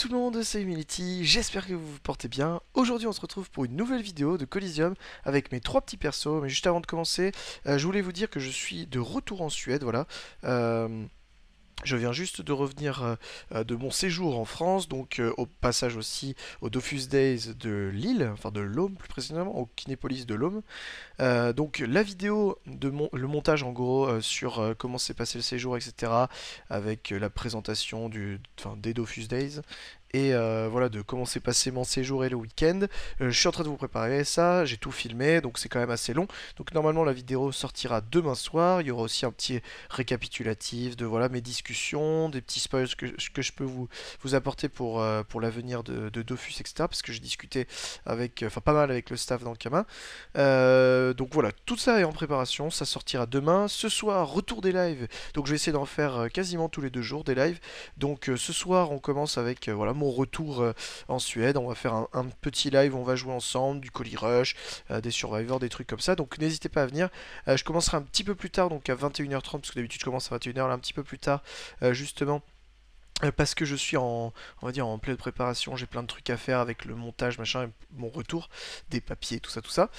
tout le monde, c'est Humility, j'espère que vous vous portez bien. Aujourd'hui on se retrouve pour une nouvelle vidéo de Collisium avec mes trois petits persos. Mais juste avant de commencer, je voulais vous dire que je suis de retour en Suède, voilà. Je viens juste de revenir de mon séjour en France, donc au passage aussi au Dofus Days de Lille, enfin de Lomme plus précisément, au Kinépolis de Lomme. Donc la vidéo, le montage en gros sur comment s'est passé le séjour, etc. Avec la présentation des Dofus Days. Et voilà, de comment s'est passé mon séjour et le week-end. Je suis en train de vous préparer ça, j'ai tout filmé, donc c'est quand même assez long. Donc normalement la vidéo sortira demain soir, il y aura aussi un petit récapitulatif de voilà, mes discussions, des petits spoils que je peux vous apporter pour l'avenir de Dofus, etc. Parce que j'ai discuté pas mal avec le staff dans le Kama. Donc voilà, tout ça est en préparation, ça sortira demain. Ce soir, retour des lives, donc je vais essayer d'en faire quasiment tous les deux jours des lives. Donc ce soir on commence avec voilà, mon retour en Suède, on va faire un petit live, on va jouer ensemble, du Kolirush, des Survivors, des trucs comme ça, donc n'hésitez pas à venir. Je commencerai un petit peu plus tard, donc à 21h30, parce que d'habitude je commence à 21h, là un petit peu plus tard, justement, parce que je suis on va dire en pleine préparation, j'ai plein de trucs à faire avec le montage, machin, et mon retour, des papiers, tout ça.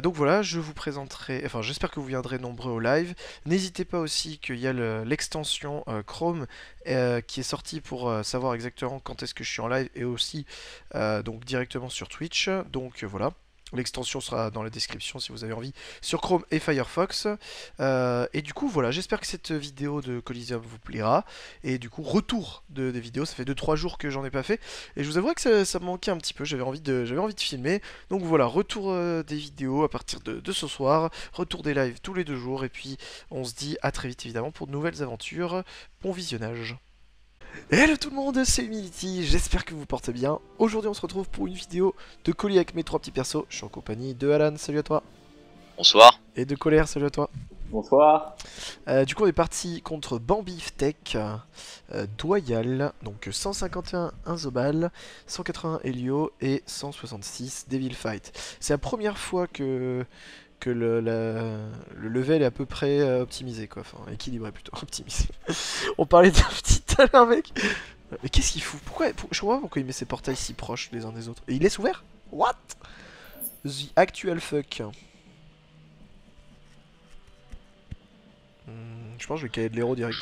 Donc voilà, je vous présenterai, enfin j'espère que vous viendrez nombreux au live. N'hésitez pas aussi qu'il y a l'extension Chrome qui est sortie pour savoir exactement quand est-ce que je suis en live, et aussi donc directement sur Twitch, donc voilà. L'extension sera dans la description si vous avez envie, sur Chrome et Firefox. Et du coup, voilà, j'espère que cette vidéo de Collisium vous plaira. Et du coup, retour des vidéos, ça fait 2-3 jours que j'en ai pas fait. Et je vous avouerai que ça me manquait un petit peu, j'avais envie de filmer. Donc voilà, retour des vidéos à partir de ce soir, retour des lives tous les 2 jours. Et puis, on se dit à très vite évidemment pour de nouvelles aventures. Bon visionnage. Hello tout le monde, c'est Humility, j'espère que vous portez bien. Aujourd'hui on se retrouve pour une vidéo de colis avec mes 3 petits persos. Je suis en compagnie de Alan, salut à toi. Bonsoir. Et de Colère, salut à toi. Bonsoir. Du coup on est parti contre Bambiftech, Doyal, donc 151 Inzobal, 181 Helio et 166 Devil Fight. C'est la première fois que le level est à peu près optimisé, quoi, enfin équilibré plutôt, optimisé. On parlait d'un petit talent, mec. Mais qu'est-ce qu'il fout? Je comprends pas pourquoi il met ses portails si proches les uns des autres. Et il laisse ouvert? What? The actual fuck. Je pense que je vais caler de l'héros direct.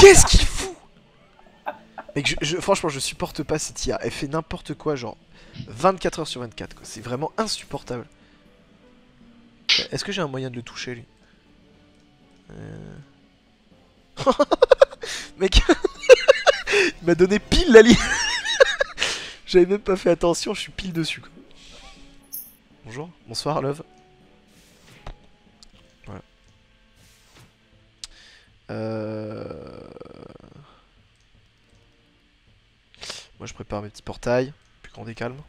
Qu'est-ce qu'il fout? Mec, franchement, je supporte pas cette IA. Elle fait n'importe quoi, genre 24h sur 24, quoi. C'est vraiment insupportable. Est-ce que j'ai un moyen de le toucher, lui? Mec, il m'a donné pile la ligne. J'avais même pas fait attention, je suis pile dessus, quoi. Bonjour, bonsoir, love. Moi je prépare mes petits portails, plus grand des calmes.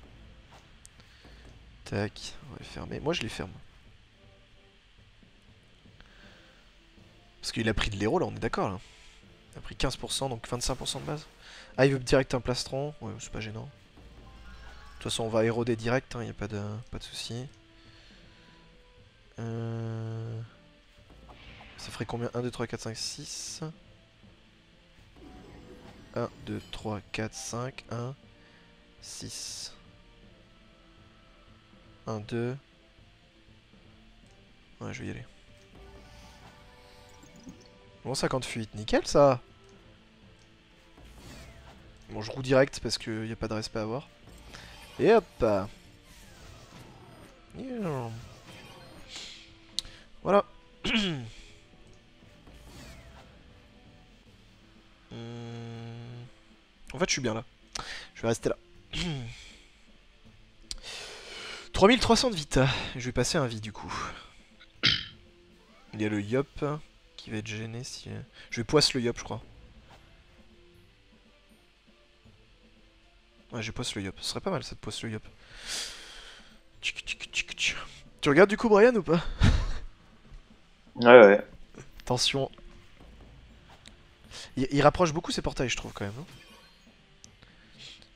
Tac, on va les fermer. Moi je les ferme. Parce qu'il a pris de l'héros là, on est d'accord là. Il a pris 15%, donc 25% de base. Ah, il veut direct un plastron, ouais, c'est pas gênant. De toute façon on va éroder direct, hein, y a pas de soucis. Ça ferait combien? 1, 2, 3, 4, 5, 6. 1, 2, 3, 4, 5, 1, 6. 1, 2. Ouais, je vais y aller. Bon, 50 fuites, nickel ça. Bon, je roule direct parce qu'il n'y a pas de respect à avoir. Et hop. Voilà. En fait je suis bien là. Je vais rester là. 3300 de vita. Je vais passer un vide du coup. Il y a le yop qui va être gêné si... Je vais poisse le yop je crois. Ouais, je poisse le yop. Ce serait pas mal ça de poisse le yop. Tu regardes du coup Brian ou pas? Ouais. Attention. Il rapproche beaucoup ses portails je trouve quand même.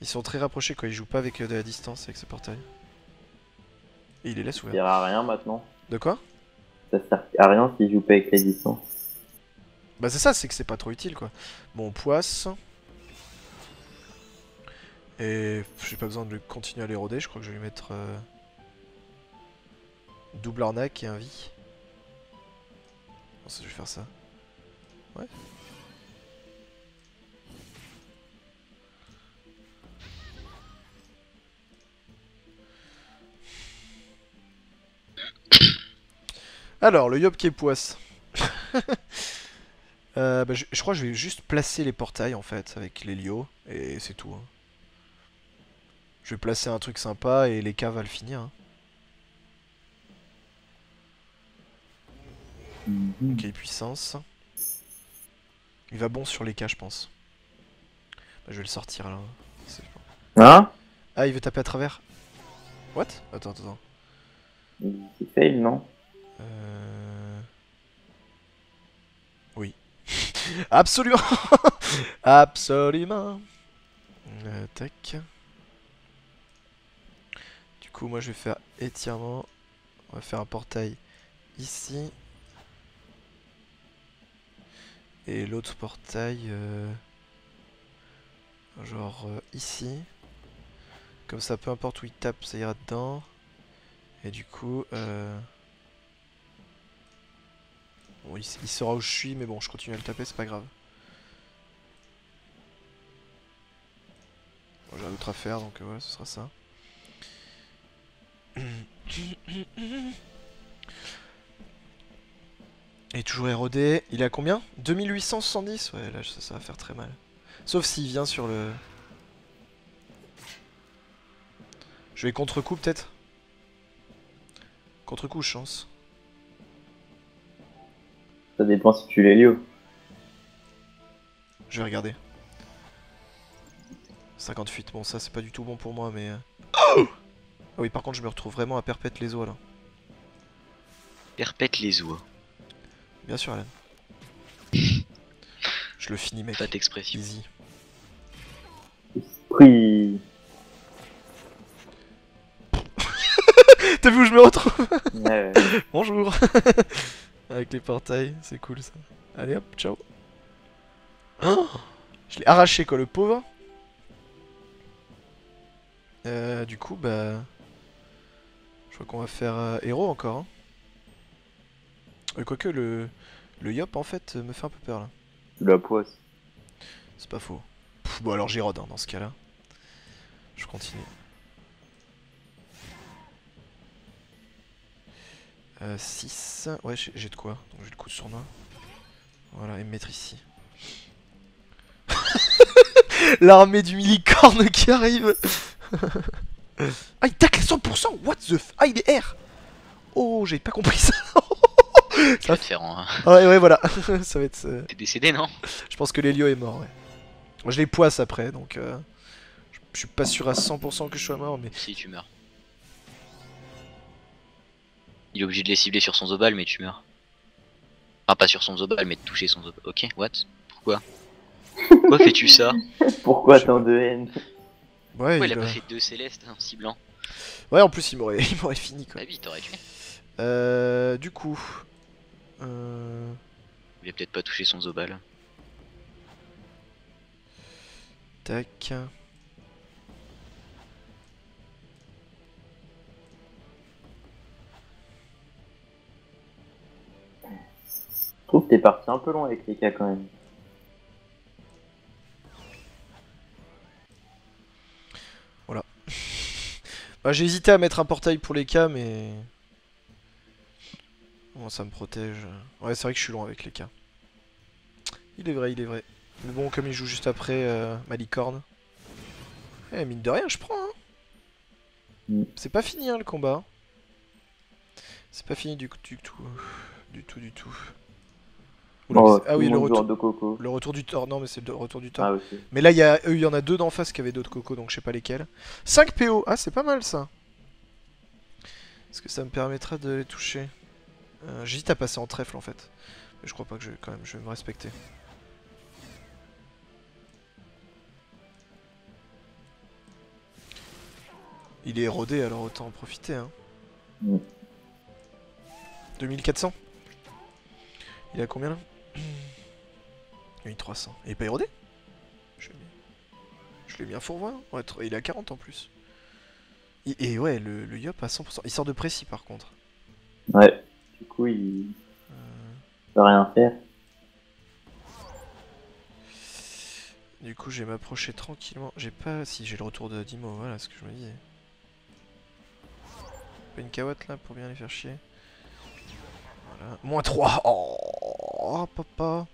Ils sont très rapprochés quoi, ils jouent pas avec de la distance avec ses portails. Et il les laisse ouverts. Ça sert à rien maintenant. De quoi? Ça sert à rien s'il joue pas avec la distance. Bah c'est ça, c'est que c'est pas trop utile quoi. Bon, poisse. Et j'ai pas besoin de continuer à l'éroder, je crois que je vais lui mettre double arnaque et un vie. Bon, ça, je vais faire ça. Ouais. Alors, le Yop qui est poisse. Bah, je crois que je vais juste placer les portails en fait avec l'Helio et c'est tout. Hein. Je vais placer un truc sympa et les cas va le finir. Hein. Ok, puissance. Il va bon sur les cas, je pense. Bah, je vais le sortir là. Hein? Ah, il veut taper à travers. What? Attends, attends. Il fail, non? Oui. Absolument. Absolument. Tac. Du coup, moi je vais faire étirement. On va faire un portail ici. Et l'autre portail genre ici. Comme ça, peu importe où il tape, ça ira dedans. Et du coup bon, il saura où je suis, mais bon, je continue à le taper, c'est pas grave. Bon, j'ai rien d'autre à faire, donc voilà, ce sera ça. Et toujours érodé. Il est à combien? 2870? Ouais, là, ça va faire très mal. Sauf s'il vient sur le... Je vais contre-coup, peut-être? Contre-coup, chance. Ça dépend si tu l'Helio. Je vais regarder. 58, bon ça c'est pas du tout bon pour moi mais... Oh ah oui, par contre je me retrouve vraiment à perpète les oies là. Perpète les oies. Bien sûr Alan. Je le finis mec. Pas d'expression. Easy. Esprit. T'as vu où je me retrouve? Ouais. Bonjour. Avec les portails, c'est cool ça. Allez hop, ciao. Oh, je l'ai arraché quoi, le pauvre. Du coup, bah... Je crois qu'on va faire héros encore. Hein. Quoique le Yop en fait me fait un peu peur là. La poisse. C'est pas faux. Pff, bon alors j'érode hein, dans ce cas là. Je continue. 6, ouais j'ai de quoi, donc j'ai le coup de sournois. Voilà, et me mettre ici. L'armée du Milicorne qui arrive. Ah il tacle à 100%, what the f... Ah il est R. Oh j'ai pas compris ça. Ça va te faire en... Ouais ouais voilà, ça va être... T'es décédé non? Je pense que l'Helio est mort ouais. Moi je les poisse après donc... Je suis pas sûr à 100% que je sois mort mais... Si tu meurs. Il est obligé de les cibler sur son Zobal, mais tu meurs. Enfin, pas sur son Zobal, mais de toucher son Zobal. Ok, what? Pourquoi? Pourquoi fais-tu ça? Pourquoi tant de haine? Ouais, il a pas fait deux célestes en ciblant. Ouais, en plus, il m'aurait fini quoi. Bah oui, t'aurais tué. Du coup. Il voulait peut-être pas toucher son Zobal. Tac. Je trouve que t'es parti un peu long avec les cas quand même. Voilà. Bah, j'ai hésité à mettre un portail pour les cas, mais. Bon, ça me protège. Ouais, c'est vrai que je suis long avec les cas. Il est vrai, il est vrai. Mais bon, comme il joue juste après Malicorne. Eh, mine de rien, je prends. Hein c'est pas fini hein, le combat. C'est pas fini du tout. Oh, ah oui, le retour du tort, non mais c'est le retour du tort. Ah, okay. Mais là, il y en a deux d'en face qui avaient d'autres cocos, donc je sais pas lesquels. 5 PO, ah c'est pas mal ça. Est-ce que ça me permettra de les toucher? J'hésite à passer en trèfle en fait. Mais je crois pas que je vais me respecter. Il est érodé alors autant en profiter. Hein. 2400. Il a combien là? Il a eu 300. Il est pas érodé? Je l'ai bien fourvoyé. Ouais, il a 40 en plus. Et ouais, le Yop à 100%. Il sort de précis par contre. Ouais, du coup il peut rien faire. Du coup, je vais m'approcher tranquillement. J'ai pas. Si, j'ai le retour de Dimo, voilà ce que je me disais. Pas une cahotte là pour bien les faire chier. Voilà. Moins 3. Oh papa.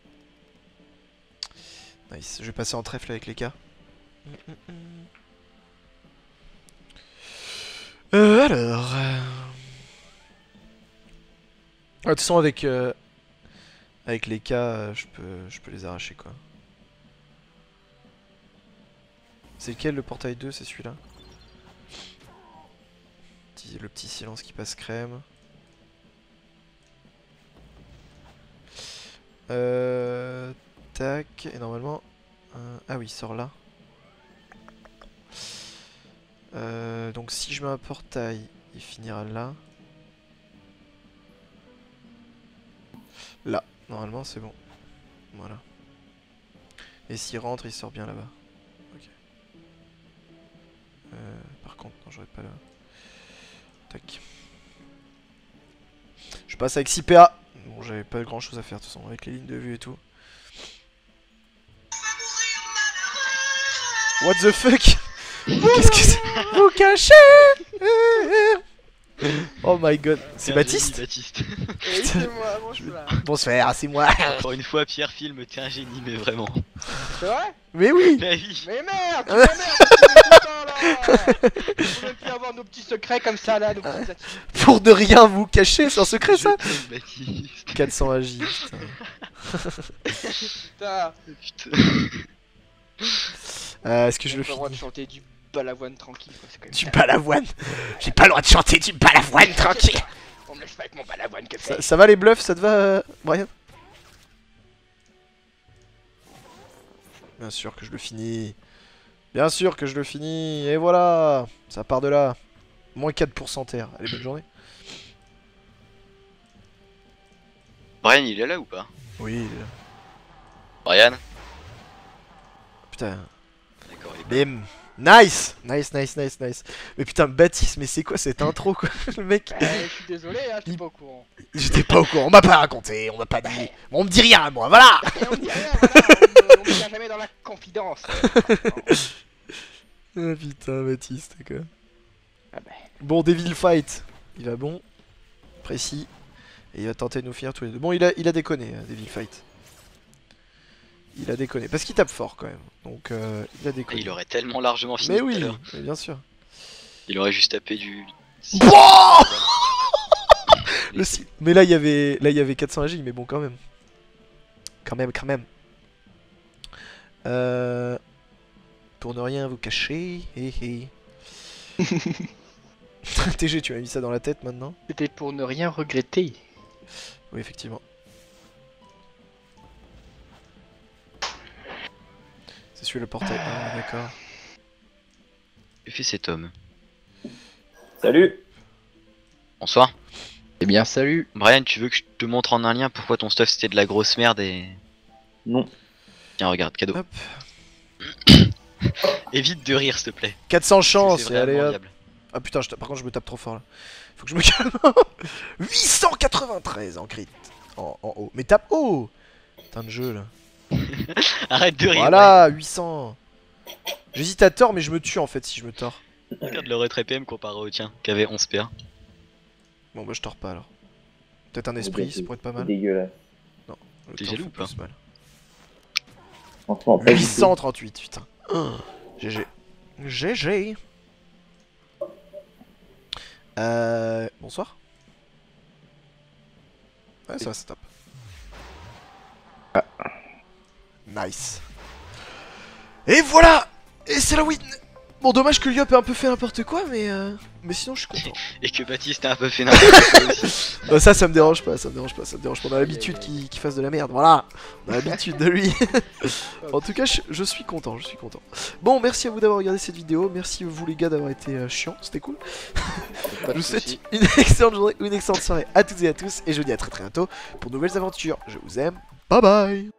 Nice. Je vais passer en trèfle avec les cas. Alors. De toute façon, avec les cas, je peux les arracher quoi. C'est lequel le portail 2? C'est celui-là. Le petit silence qui passe crème. Tac. Et normalement... ah oui, il sort là. Donc si je mets un portail, il finira là. Là. Normalement, c'est bon. Voilà. Et s'il rentre, il sort bien là-bas. Par contre, non, j'aurais pas là. Tac. Je passe avec 6 PA. Bon, j'avais pas grand chose à faire de toute façon, avec les lignes de vue et tout. What the fuck? Qu'est-ce que c'est? Vous cachez? Oh my god. C'est Baptiste? Baptiste. Oui, c'est moi, bonsoir. Bonsoir, c'est moi. Pour une fois, Pierre filme, t'es un génie, mais vraiment. C'est vrai? Mais oui! Mais merde! Tu on ne peut plus avoir nos petits secrets comme ça là. Pour de rien vous cacher, c'est un secret ça. 400 AJ. Putain. Est-ce que je le fais? J'ai pas le droit de chanter du Balavoine tranquille. Du Balavoine? J'ai pas le droit de chanter du Balavoine tranquille. On me laisse pas avec mon Balavoine que ça. Ça va les bluffs? Ça te va, Brian? Bien sûr que je le finis. Bien sûr que je le finis, et voilà. Ça part de là. Moins 4% terre. Allez, bonne journée. Brian, il est là ou pas? Oui, il est là. Brian? Putain. D'accord, il est là. Nice! Nice, nice, nice, nice. Mais putain, Baptiste, mais c'est quoi cette intro, quoi? Le mec. Je suis désolé, hein, j'étais pas au courant. J'étais pas au courant, on m'a pas raconté, on m'a pas dit. Bon, on me dit rien à moi, voilà! On me dit rien, voilà. On ne tient jamais dans la confidence. Ah putain, Baptiste, quoi. Ah bah. Bon, Devil Fight, il va bon, précis, et il va tenter de nous finir tous les deux. Bon, il a déconné, Devil Fight. Il a déconné, parce qu'il tape fort quand même. Donc, il a déconné. Il aurait tellement largement fini. Mais oui, mais bien sûr. Il aurait juste tapé du... Bon le si... Mais là, il y avait 400 AJ, mais bon, quand même. Quand même, quand même. Pour ne rien vous cacher, TG, tu m'as mis ça dans la tête maintenant. C'était pour ne rien regretter. Oui, effectivement. C'est celui le portail. Ah, d'accord. Que fait cet homme? Salut. Bonsoir. Eh bien, salut. Brian, tu veux que je te montre en un lien pourquoi ton stuff c'était de la grosse merde et... Non. Tiens, regarde, cadeau. Hop. Évite de rire, s'il te plaît. 400 chances, et allez hop. Ah putain, par contre, je me tape trop fort là. Faut que je me calme. 893 en crit. En haut. Mais tape haut. Putain de jeu là. Arrête de rire. Voilà, ouais. 800. J'hésite à tort, mais je me tue en fait si je me tords. Regarde le retrait PM comparé au tien, qui avait 11 PA. Bon, bah je tords pas alors. Peut-être un esprit, ça pourrait être pas mal. Dégueulasse. Non, t'es jaloux ou pas? 838, putain. GG. GG. Bonsoir. Ouais, ça va, ça tape. Ah. Nice. Et voilà. Et c'est la win. Bon, dommage que Lyop ait un peu fait n'importe quoi, mais sinon je suis content. Et que Baptiste a un peu fait n'importe quoi aussi. Ça, ça me dérange pas, ça me dérange pas, ça me dérange pas. On a l'habitude qu'il fasse de la merde, voilà. On a l'habitude de lui. En tout cas, je suis content, je suis content. Bon, merci à vous d'avoir regardé cette vidéo. Merci à vous les gars d'avoir été chiants, c'était cool. Je vous souhaite une excellente journée, une excellente soirée à toutes et à tous. Et je vous dis à très très bientôt pour de nouvelles aventures. Je vous aime, bye bye.